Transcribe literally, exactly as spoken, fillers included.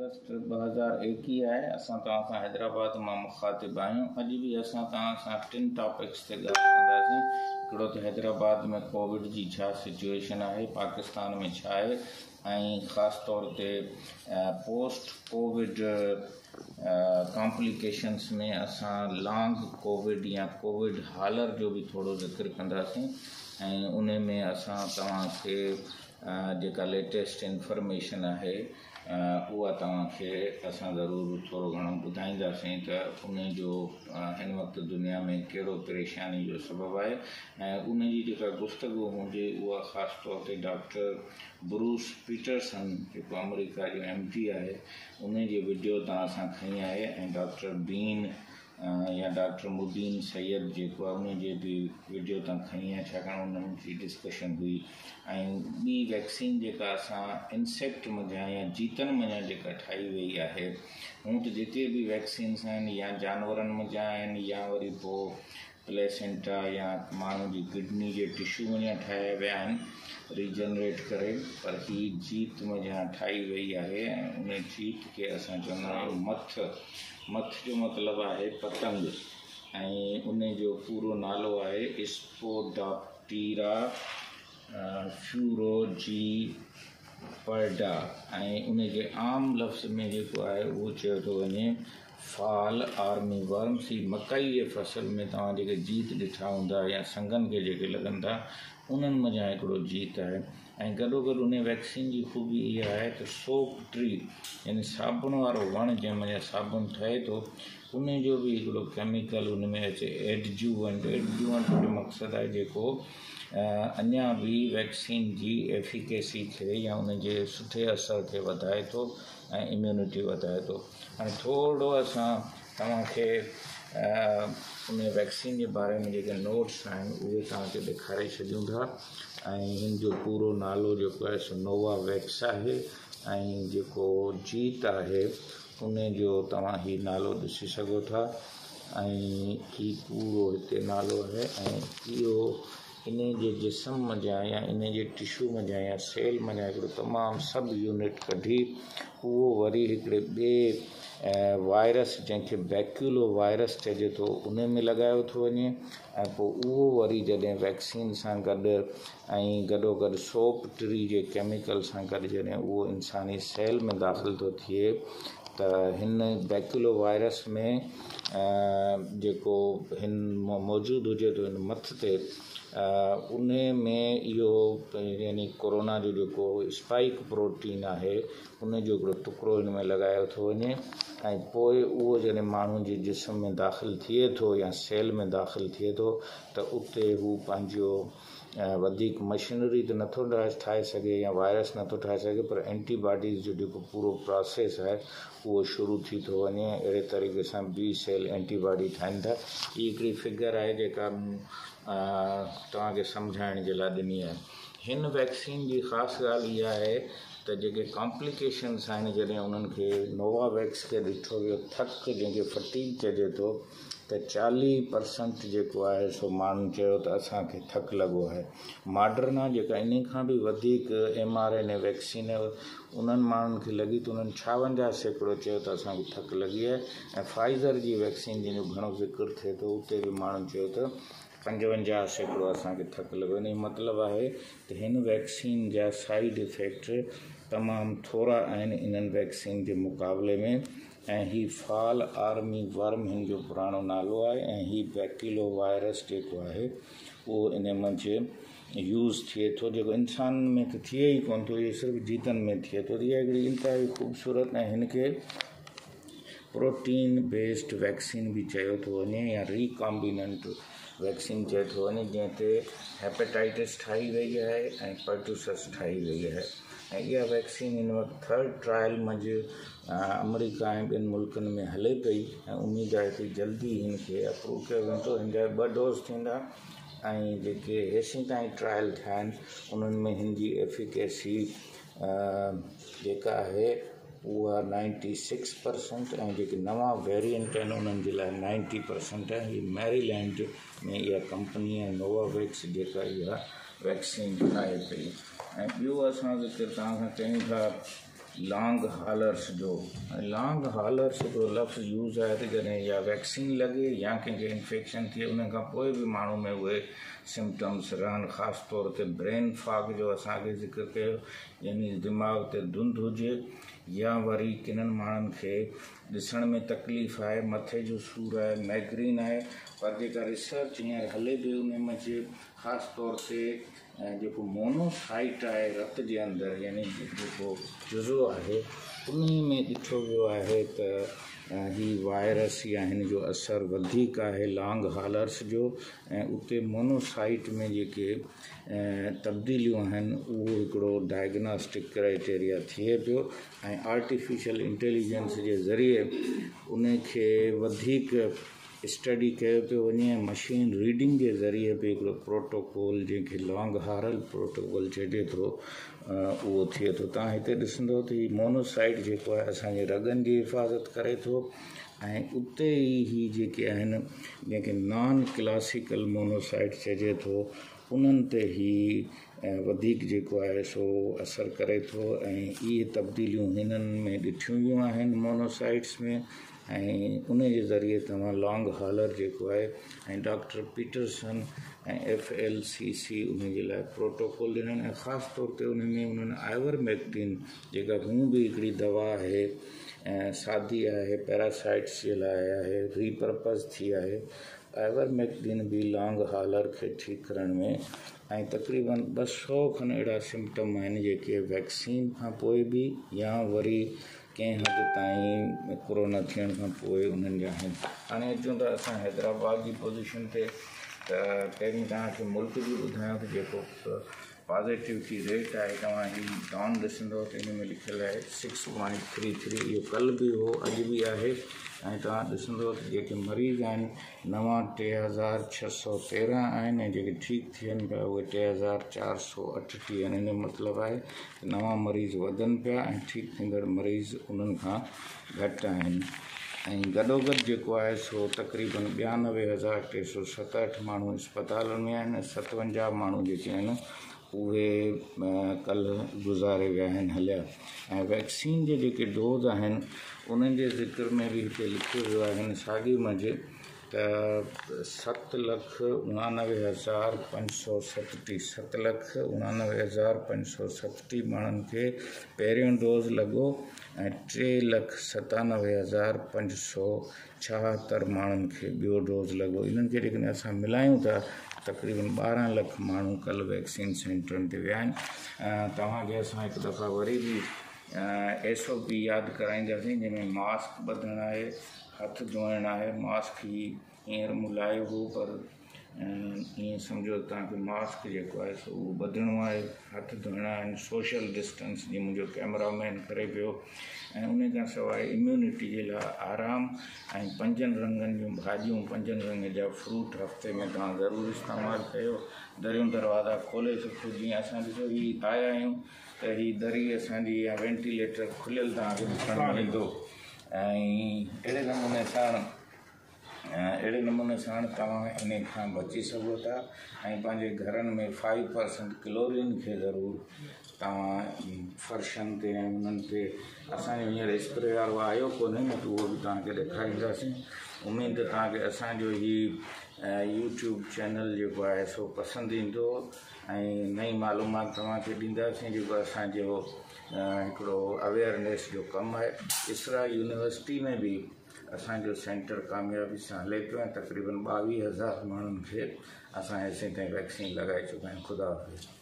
अगस्त ॿ हज़ार एकवीह है। असां तव्हां सां हैदराबाद मां मुखातिब आहियूं। अॼु बि असां तव्हां सां टिन टॉपिक्स ते ॻाल्हि कंदासीं। हिकिड़ो त हैदराबाद में कोविड जी छा सिचुएशन है, पाकिस्तान में छा आहे, ऐं ख़ासि तौर ते पोस्ट कोविड कॉम्प्लिकेशन्स में असां लॉन्ग कोविड या कोविड हालर जो बि थोरो ज़िक्र कंदासीं ऐं उन में असां तव्हांखे जेका लेटेस्ट इंफॉर्मेशन है उहा तव्हांखे असां ज़रूरु थोरो घणो ॿुधाईंदासीं त उनजो हिन वक़्तु दुनिया में कहिड़ो परेशानी जो सबबु आहे ऐं उनजी जेका गुफ्तगू हुजे उहा ख़ासि तौर ते डॉक्टर ब्रूस पीटरसन जेको अमेरिका जो एम पी आहे उनजी वीडियो तव्हां सां खणी आहे ऐं डॉक्टर बीन या डॉक्टर मुबीन सैयद जेको आहे उनजी बि वीडियो तव्हां खणी आहे, छाकाणि उन्हनि जी डिस्कशन हुई। ऐं ॿी वैक्सीन जेका असां इंसेक्ट मञा या जीतनि मञा जेका ठाही वई आहे, हूं त जेके बि वैक्सीन्स आहिनि या जानवरनि मञा आहिनि या वरी पोइ प्लेसेंटा या माण्हू जी किडनी जे टिशू मञा ठाहिया विया आहिनि रीजनरेट करे, पर हीअ जीत मञा ठाही वई आहे ऐं उन जीत खे असां चवंदा आहियूं मथ। मथ जो मतिलबु आहे पतंग ऐं उन जो पूरो नालो आहे स्पोडोप्टीरा फ्यूरोजीपर्डा ऐं उन जे आम लफ़्ज़ में जेको आहे उहो चयो थो वञे फाल आर्मी वर्म्स। ही मकई जे फसल में तव्हां जेके जीत ॾिठा हूंदा या संगनि खे जेके लॻनि था उन्हनि मञा हिकिड़ो जीत आहे। ऐं गॾो गॾु उन वैक्सीन जी ख़ूबी इहा आहे त सोप ट्री यानी साबुण वारो वणु जंहिंमहिल साबुण ठहे थो उनजो बि हिकिड़ो केमिकल उन में अचे एडजुवेंट। एडजुवेंट जो मक़सदु आहे जेको अञा बि वैक्सीन जी एफिकेसी खे या उनजे सुठे असर खे वधाए थो ऐं इम्यूनिटी वधाए थो। हाणे थोरो असां तव्हांखे उन वैक्सीन जे बारे में जेके नोट्स आहिनि उहे तव्हांखे ॾेखारे छॾियूं था ऐं हिन जो पूरो नालो जेको आहे सो नोवावैक्स आहे ऐं जेको जीत आहे उनजो तव्हां हीउ नालो ॾिसी सघो था ऐं हीउ पूरो हिते नालो आहे ऐं इहो इन जे जिस्म मञा या इन जे टिशू मञा या सेल मञा हिकिड़ो तमामु सभु यूनिट कढी उहो वरी हिकिड़े ॿिए वायरस जंहिंखे वैक्यूलो वायरस चइजे थो उन में लॻायो थो वञे ऐं पोइ उहो वरी जॾहिं वैक्सीन सां गॾु ऐं गॾो गॾु सोप ट्री जे केमिकल सां गॾु जॾहिं उहो इंसानी सेल में दाख़िल थो थिए त हिन वैक्यूलो वायरस में जेको हिन मौजूदु हुजे थो हिन मथ ते उन में इहो यानी कोरोना जो जेको स्पाइक प्रोटीन आहे उनजो हिकिड़ो टुकड़ो हिन में लॻायो थो वञे ऐं पोइ उहो जॾहिं माण्हू जे जिस्म में दाख़िल थिए थो या सेल में दाख़िल थिए थो त उते हू पंहिंजो वधीक मशीनरी त नथो ठाहे सघे या वायरस नथो ठाहे सघे, पर एंटीबॉडीज़ जो जेको पूरो प्रोसेस आहे उहो शुरू थी थो वञे। अहिड़े तरीक़े सां बी सेल एंटीबॉडी ठाहिनि था। इहा हिकिड़ी फिगर आहे जेका तव्हांखे सम्झाइण जे लाइ ॾिनी आहे। हिन वैक्सीन जी ख़ासि ॻाल्हि इहा आहे त जेके कॉम्प्लिकेशन्स आहिनि जॾहिं उन्हनि खे नोवावैक्स खे ॾिठो वियो थक जंहिंखे फटीग चइजे थो त चालीह परसेंट जेको आहे सो माण्हुनि चयो त असांखे थक लॻो आहे। मॉडर्ना जेका इन खां बि वधीक M R N A vaccine उन्हनि माण्हुनि खे लॻी त उन्हनि छावंजाह सैकड़ो चयो त असांखे थक लॻी आहे ऐं फाइज़र जी वैक्सीन जंहिंजो घणो ज़िक्र थिए थो उते बि माण्हुनि चयो त पंजवंजाह सैकड़ो असांखे थक लॻो। हिन जो मतिलबु आहे त हिन वैक्सीन जा साइड इफेक्ट तमामु थोरा आहिनि इन्हनि वैक्सीन जे मुक़ाबले में ऐं हीउ फाल आर्मी वर्म हिन जो पुराणो नालो आहे ऐं हीउ वैक्यूलो वायरस जेको आहे उहो इन मंझि यूज़ थिए थो जेको इंसान में त थिए ई कोन थो, इहो सिर्फ़ु जीतनि में थिए थो। इहा हिकिड़ी इंतिहाई ख़ूबसूरत ऐं हिनखे प्रोटीन बेस्ड वैक्सीन बि चयो थो वञे या रिकॉम्बिनेंट वैक्सीन चयो थो वञे जंहिं ते हेपेटाइटिस ठाही वई आहे ऐं पर्टुसस ठाही वई आहे ऐं इहा वैक्सीन हिन वक़्तु थर्ड ट्रायल मंझि अमरीका ऐं ॿियनि मुल्कनि में हले पई ऐं उमेद आहे त जल्दी हिन खे अप्रूव कयो वेंदो। हिन जा ॿ डोज़ थींदा ऐं जेके हेसिं ताईं ट्रायल थिया आहिनि उन्हनि में हिन जी एफिकेसी जेका आहे उहा नाइंटी सिक्स परसेंट ऐं जेके नवां वेरिएंट आहिनि उन्हनि जे लाइ नाइंटी परसेंट आहे। हीअ मैरीलैंड में इहा कंपनी ऐं नोवावैक्स जेका इहा वैक्सीन ठाहे पई ऐं ॿियो असां ज़िक्र तव्हां सां कयूं था लॉन्ग हालर्स जो लॉन्ग हालर्स जो लफ़्ज़ यूज़ आहे त जॾहिं या वैक्सीन लॻे या कंहिंखे इन्फेक्शन थिए उनखां पोइ बि माण्हू में उहे सिम्टम्स रहनि, ख़ासि तौर ते ब्रेन फॉग जो असांखे ज़िक्र कयो, यानी दिमाग़ ते धुंध हुजे या वरी किननि माण्हुनि खे ॾिसण में तकलीफ़ आहे, मथे जो सूर आहे, माइग्रेन आहे। पर जेका रिसर्च हींअर हले पई उन में जे ख़ासि तौर ते जो मोनोसाइट है रत के अंदर यानी जो जुज़ो है उन में दिखो वो है तो ये वायरस या इन जो असर वधिक है लॉन्ग हालर्स जो उते मोनोसाइट में जे तब्दीलियों वो डायग्नोस्टिक क्राइटेरिया थिए पो आर्टिफिशियल इंटेलिजेंस के जरिए उनके वधिक स्टडी कयो पियो वञे। मशीन रीडिंग के ज़रिए बि हिकिड़ो प्रोटोकॉल जंहिंखे लॉन्ग हारल प्रोटोकॉल चए थो उहो थिए थो। तव्हां हिते ॾिसंदो त हीउ मोनोसाइट जेको आहे असांजे रगनि जी हिफ़ाज़त करे थो ऐं उते ई जेके आहिनि जंहिंखे नॉन क्लासिकल मोनोसाइट चइजे थो उन्हनि ते ही वधीक जेको आहे सो असर करे थो ऐं इहे तब्दीलियूं हिननि में ॾिठियूं वियूं आहिनि मोनोसाइट्स में ऐं उन जे ज़रिए तव्हां लॉन्ग हालर जेको आहे ऐं डॉक्टर पीटरसन ऐं एफ एल सी सी उन जे लाइ प्रोटोकॉल ॾिननि ऐं ख़ासि तौर ते उन में उन्हनि आइवरमेक्टिन जेका हूं बि हिकिड़ी दवा आहे ऐं सादी आहे पैरासाइट्स जे लाइ आहे रीपर्पज़ थी आहे। आइवरमेक्टिन बि लॉन्ग हालर खे ठीकु करण में ऐं तक़रीबन ॿ सौ खनि अहिड़ा सिम्टम आहिनि जेके वैक्सीन खां पोइ बि या वरी कंहिं हद ताईं कोरोना थियण खां पोइ उन्हनि जा आहिनि। हाणे अचूं था असां हैदराबाद जी पोज़ीशन ते, त पहिरीं तव्हांखे मुल्क बि ॿुधायो त जेको पॉज़िटिविटी रेट आहे तव्हां हीउ डाउन ॾिसंदो त इन में लिखियलु आहे सिक्स पॉइंट थ्री थ्री इहो कल्ह बि हो अॼु बि आहे ऐं तव्हां ॾिसंदो त जेके मरीज़ आहिनि नवा टे हज़ार छह सौ तेरहं आहिनि ऐं जेके ठीकु थियनि पिया उहे टे हज़ार चारि सौ अठटीह आहिनि। हिन मतिलबु आहे नवा मरीज़ वधनि पिया ऐं ठीकु थींदड़ मरीज़ उन्हनि खां घटि आहिनि ऐं गॾोगॾु जेको आहे सो तक़रीबन ॿियानवे हज़ार टे सौ सतहठि माण्हू इस्पतालुनि में आहिनि ऐं सतवंजाहु माण्हू जेके आहिनि उहे कल्ह गुज़ारे विया आहिनि हलिया। ऐं वैक्सीन जे जेके डोज़ आहिनि उन्हनि जे ज़िक्र में बि हिते लिखियो वियो आहिनि साॻी मज़े त सत लख उणानवे हज़ार पंज सौ सतटी सत लख उणानवे हज़ार पंज सौ सतटी माण्हुनि खे पहिरियों डोज़ लॻो ऐं टे लख सतानवे हज़ार पंज सौ छाहतरि माण्हुनि खे ॿियो डोज़ लॻो। इन्हनि खे जेकॾहिं असां मिलायूं था तक़रीबन ॿारहं लख माण्हू कल्ह वैक्सीन सेंटरनि ते विया आहिनि। तव्हांखे असां हिकु दफ़ा वरी बि एस ओ पी यादि कराईंदासीं जंहिंमें मास्क ॿधणु आहे, हथ धोइणु आहे। मास्क ई हींअर मुलायो हो पर ईअं सम्झो तव्हांखे मास्क जेको आहे सो उहो ॿधणो आहे, हथ धोइणा आहिनि, सोशल डिस्टेंस जीअं मुंहिंजो कैमरामैन करे पियो ऐं उन खां सवाइ इम्यूनिटी जे लाइ आराम ऐं पंजनि रंगनि जूं भाॼियूं पंजनि रंग जा फ्रूट हफ़्ते में तव्हां ज़रूरु इस्तेमालु कयो। दरियूं दरवाज़ा खोले सुठो जीअं असां ॾिसो हीअ आया आहियूं त हीअ दरी असांजी या वेंटिलेटर खुलियल तव्हांखे ॾिसण में ईंदो ऐं अहिड़े नमूने सां अड़े नमूने से तव्हां इन खां बची सघो था ऐं पंहिंजे घरनि में फाइव परसेंट क्लोरीन के ज़रूर तव्हां फर्शनि ते ऐं उन्हनि ते असांजो हींअर स्प्रे वारो आयो कोन्हे न त उहो बि तव्हांखे ॾेखारींदासीं। उम्मीद तव्हांखे असांजो हीउ यूट्यूब चैनल जेको आहे सो पसंदि ईंदो ऐं नई मालूमात तव्हांखे ॾींदासीं जेको असांजो हिकिड़ो अवेयरनेस जो कमु आहे। इसरा यूनिवर्सिटी में बि असांजो सेंटर कामयाबी सां हले पियो ऐं तक़रीबन ॿावीह हज़ार माण्हुनि खे असां हेसिताईं वैक्सीन लॻाए चुका आहियूं। ख़ुदा हाफ़िज़।